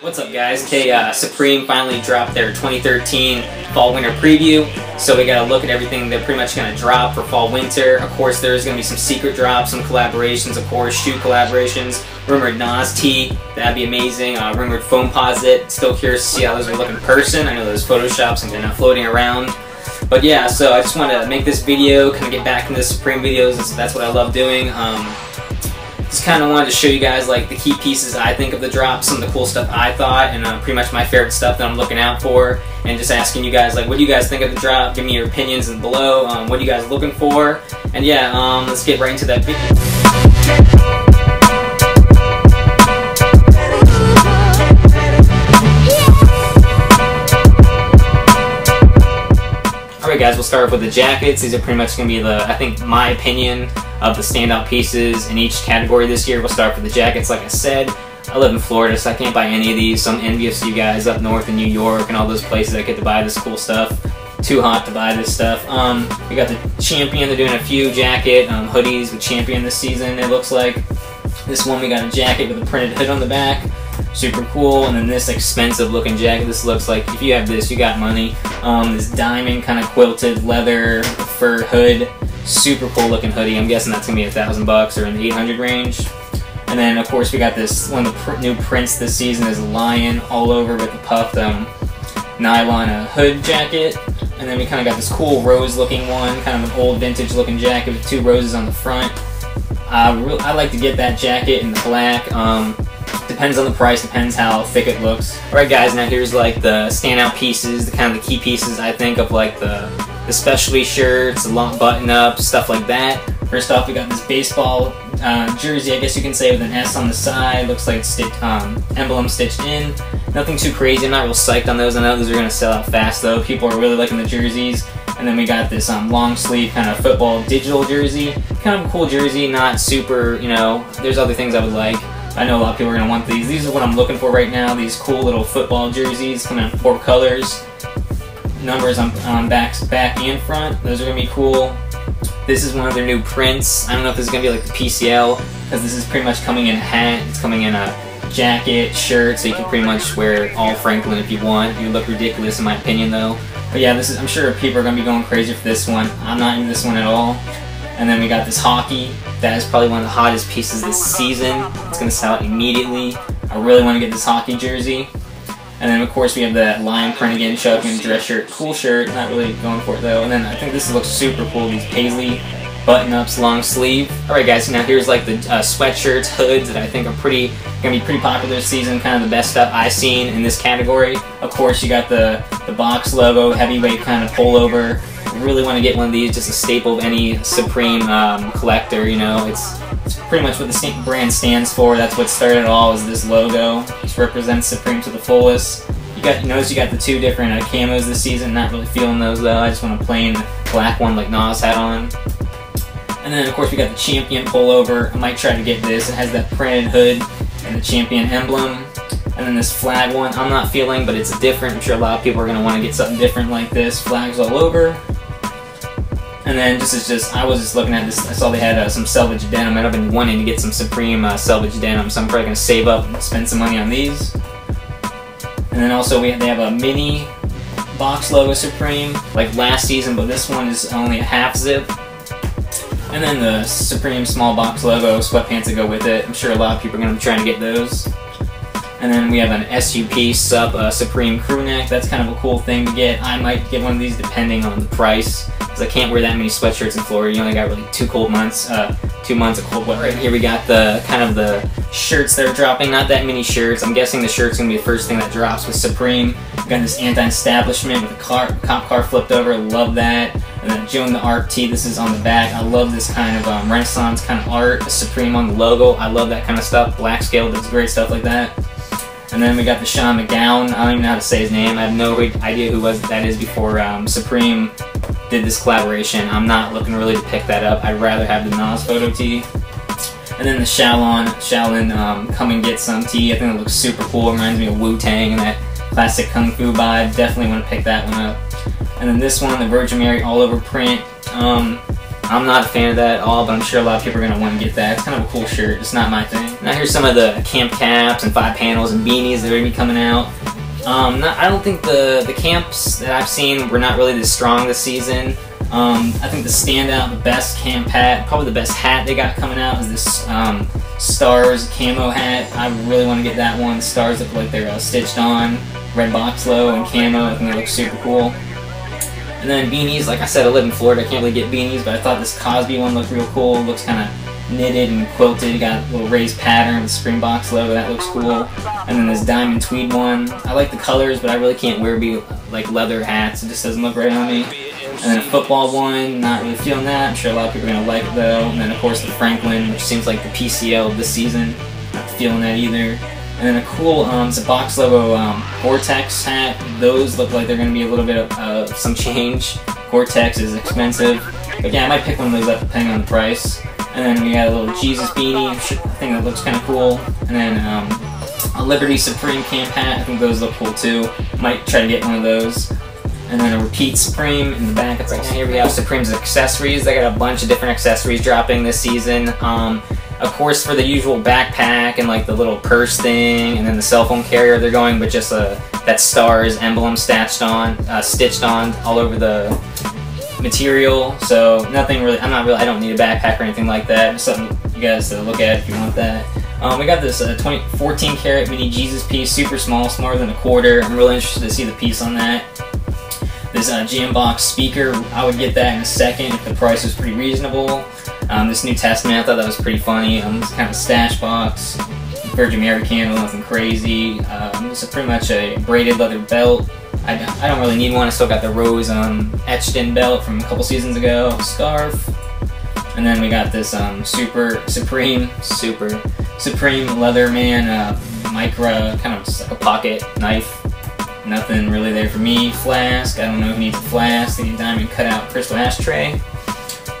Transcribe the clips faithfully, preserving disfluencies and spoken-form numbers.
What's up, guys? Okay, uh, Supreme finally dropped their twenty thirteen Fall-Winter Preview, so we got to look at everything they're pretty much going to drop for Fall-Winter. Of course, there's going to be some secret drops, some collaborations, of course, shoe collaborations. Rumored Nas T, that'd be amazing. Uh, rumored Foamposit, still curious to see how those are looking in person. I know those photoshops and they're not floating around. But yeah, so I just want to make this video, kind of get back into Supreme videos, so that's what I love doing. Um, Just kind of wanted to show you guys like the key pieces I think of the drop, some of the cool stuff I thought, and uh, pretty much my favorite stuff that I'm looking out for, and just asking you guys like, what do you guys think of the drop? Give me your opinions in below. Um, what are you guys looking for? And yeah, um, let's get right into that video. Alright guys, we'll start with the jackets. These are pretty much going to be the, I think, my opinion of the standout pieces in each category this year. We'll start with the jackets, like I said. I live in Florida, so I can't buy any of these, so I'm envious of you guys up north in New York and all those places that get to buy this cool stuff. Too hot to buy this stuff. Um, we got the Champion. They're doing a few jacket um, hoodies with Champion this season, it looks like. This one, we got a jacket with a printed hood on the back. Super cool. And then this expensive looking jacket, this looks like if you have this, you got money. Um, this diamond kind of quilted leather fur hood, super cool looking hoodie. I'm guessing that's gonna be a thousand bucks or in the eight hundred range. And then of course we got this one of the pr new prints this season is lion all over with the puffed um, nylon uh, hood jacket. And then we kind of got this cool rose looking one, kind of an old vintage looking jacket with two roses on the front. I really, I like to get that jacket in the black. Um, Depends on the price, depends how thick it looks. Alright guys, now here's like the standout pieces, the kind of the key pieces I think of, like the, the specialty shirts, the long button up, stuff like that. First off, we got this baseball uh, jersey, I guess you can say, with an S on the side. Looks like stitched, um, emblem stitched in. Nothing too crazy, I'm not real psyched on those. I know those are going to sell out fast though. People are really liking the jerseys. And then we got this um, long sleeve kind of football digital jersey. Kind of a cool jersey, not super, you know, there's other things I would like. I know a lot of people are going to want these. These are what I'm looking for right now, these cool little football jerseys coming in four colors. Numbers on, on back, back and front. Those are going to be cool. This is one of their new prints. I don't know if this is going to be like the P C L, because this is pretty much coming in a hat. It's coming in a jacket, shirt, so you can pretty much wear all Franklin if you want. You look ridiculous in my opinion though. But yeah, this is, I'm sure people are going to be going crazy for this one. I'm not into this one at all. And then we got this hockey. That is probably one of the hottest pieces this season. It's going to sell out immediately. I really want to get this hockey jersey. And then of course we have that lion print again, Chugging dress shirt, cool shirt, not really going for it though. And then I think this looks super cool, these paisley button-ups, long sleeve. Alright guys, so now here's like the uh, sweatshirts, hoods that I think are pretty, going to be pretty popular this season, kind of the best stuff I've seen in this category. Of course you got the, the box logo, heavyweight kind of pullover. Really want to get one of these, just a staple of any Supreme um, collector, you know. It's, it's pretty much what the brand stands for. That's what started it all, is this logo. It represents Supreme to the fullest. You got, you notice you got the two different uh, camos this season. Not really feeling those though. I just want a plain black one like Nas had on. And then of course we got the Champion pullover. I might try to get this. It has that printed hood and the Champion emblem. And then this flag one, I'm not feeling, but it's different. I'm sure a lot of people are going to want to get something different like this. Flags all over. And then this is just, I was just looking at this, I saw they had uh, some selvedge denim, and I've been wanting to get some Supreme uh, selvedge denim, so I'm probably going to save up and spend some money on these. And then also we have, they have a mini box logo Supreme, like last season, but this one is only a half zip. And then the Supreme small box logo, sweatpants that go with it. I'm sure a lot of people are going to be trying to get those. And then we have an S U P sub uh, Supreme crew neck. That's kind of a cool thing to get. I might get one of these depending on the price. I can't wear that many sweatshirts in Florida. You only got really two cold months, uh, two months of cold weather. Right here we got the kind of the shirts that are dropping. Not that many shirts. I'm guessing the shirt's gonna be the first thing that drops with Supreme. We've got this anti-establishment with a car, cop car flipped over. Love that. And then Joan the Art T. This is on the back. I love this kind of um, Renaissance kind of art. Supreme on the logo. I love that kind of stuff. Black Scale does great stuff like that. And then we got the Sean McGowan. I don't even know how to say his name. I have no idea who was that is before um, Supreme did this collaboration. I'm not looking really to pick that up. I'd rather have the Nas photo tee. And then the Shaolin, Shaolin um, Come and Get Some tee. I think it looks super cool. It reminds me of Wu-Tang and that classic Kung Fu vibe. Definitely want to pick that one up. And then this one, the Virgin Mary all over print. Um, I'm not a fan of that at all, but I'm sure a lot of people are going to want to get that. It's kind of a cool shirt. It's not my thing. Now here's some of the camp caps and five panels and beanies that are going to be coming out. Um, not, I don't think the, the camps that I've seen were not really this strong this season. Um, I think the standout, the best camp hat, probably the best hat they got coming out is this um, Stars camo hat. I really want to get that one. The stars look like they're uh, stitched on. Red Boxlow and camo, I think they look super cool. And then beanies, like I said, I live in Florida, I can't really get beanies, but I thought this Cosby one looked real cool. It looks kind of knitted and quilted, got a little raised pattern, the Supreme box logo, that looks cool. And then this diamond tweed one. I like the colors, but I really can't wear be like leather hats, it just doesn't look right on me. And then a football one, not really feeling that, I'm sure a lot of people are going to like it though. And then of course the Franklin, which seems like the P C L of this season, not feeling that either. And then a cool, um, it's a box logo um, Gore-Tex hat. Those look like they're going to be a little bit of uh, some change. Gore-Tex is expensive. But yeah, I might pick one of those up depending on the price. And then we got a little Jesus beanie. I think that looks kind of cool. And then um, a Liberty Supreme camp hat. I think those look cool too. Might try to get one of those. And then a repeat Supreme in the back. Right now here we have Supreme's accessories. They got a bunch of different accessories dropping this season. Um, Of course, for the usual backpack and like the little purse thing, and then the cell phone carrier, they're going with just a that stars emblem stitched on, uh, stitched on all over the material. So nothing really. I'm not really. I don't need a backpack or anything like that. It's something you guys to look at if you want that. Um, we got this uh, fourteen karat mini Jesus piece, super small, smaller than a quarter. I'm really interested to see the piece on that. This uh, G M box speaker, I would get that in a second if the price was pretty reasonable. Um, this New Testament, I thought that was pretty funny. Um, this kind of stash box, Virgin Mary candle, nothing crazy. Um, this is pretty much a braided leather belt. I don't, I don't really need one. I still got the rose um, etched-in belt from a couple seasons ago. Scarf, and then we got this um, super supreme, super supreme Leatherman uh, micro, kind of just like a pocket knife. Nothing really there for me. Flask. I don't know who needs a flask. Any diamond cutout crystal ashtray.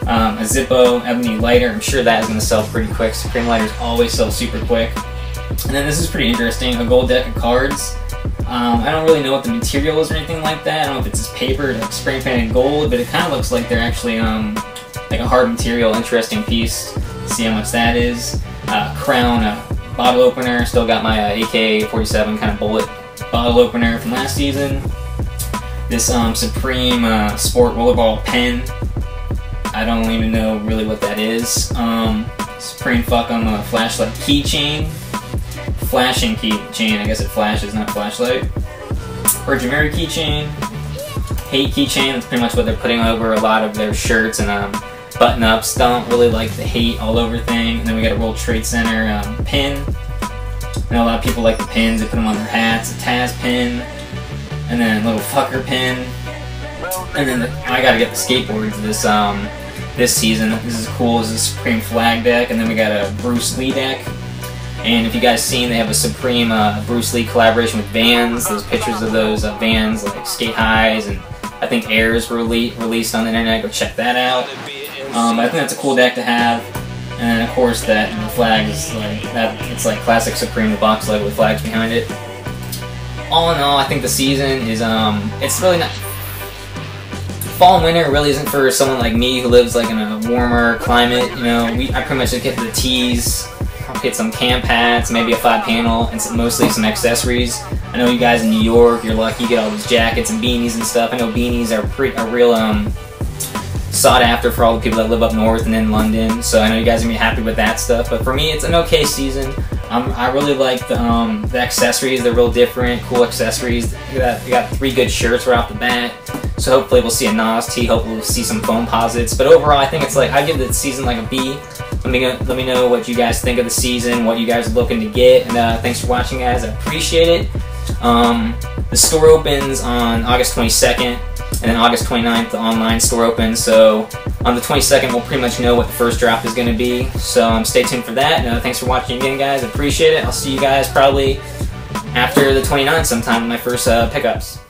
Um, a Zippo ebony lighter, I'm sure that is going to sell pretty quick. Supreme lighters always sell super quick. And then this is pretty interesting, a gold deck of cards. Um, I don't really know what the material is or anything like that. I don't know if it's just paper, like spray painted gold, but it kind of looks like they're actually um, like a hard material, interesting piece. Let's see how much that is. Uh, crown, a bottle opener, still got my uh, A K forty-seven kind of bullet bottle opener from last season. This um, Supreme uh, Sport Rollerball pen. I don't even know really what that is. Um, Supreme fuck on the flashlight keychain. Flashing keychain, I guess it flashes, not flashlight. Virgin Mary keychain. Hate keychain, that's pretty much what they're putting over a lot of their shirts and um, button-ups. Don't really like the hate all over thing. And then we got a World Trade Center um, pin. I know a lot of people like the pins, they put them on their hats. A Taz pin. And then a little fucker pin. And then the, I gotta get the skateboards this um this season. This is cool. This is a Supreme flag deck, and then we got a Bruce Lee deck. And if you guys seen, they have a Supreme uh, Bruce Lee collaboration with Vans. There's pictures of those uh, Vans, like skate highs, and I think Airs were rele released on the internet. Go check that out. Um, but I think that's a cool deck to have. And then of course that the flag is like that. It's like classic Supreme, the box logo with flags behind it. All in all, I think the season is um it's really not. Fall and winter really isn't for someone like me who lives like in a warmer climate. You know, we, I pretty much just get the tees, I'll get some camp hats, maybe a five panel, and some, mostly some accessories. I know you guys in New York, you're lucky, you get all these jackets and beanies and stuff. I know beanies are pretty, are real um, sought after for all the people that live up north and in London. So I know you guys are gonna be happy with that stuff. But for me, it's an okay season. Um, I really like the, um, the accessories. They're real different, cool accessories. You got, you got three good shirts right off the bat. So hopefully we'll see a Nas tee, hopefully we'll see some Foamposits. But overall, I think it's like, I give the season like a B. Let me, go, let me know what you guys think of the season, what you guys are looking to get. And uh, thanks for watching, guys. I appreciate it. Um, the store opens on August twenty-second. And then August twenty-ninth, the online store opens. So on the twenty-second, we'll pretty much know what the first drop is going to be. So um, stay tuned for that. And, uh, thanks for watching again, guys. I appreciate it. I'll see you guys probably after the twenty-ninth sometime with my first uh, pickups.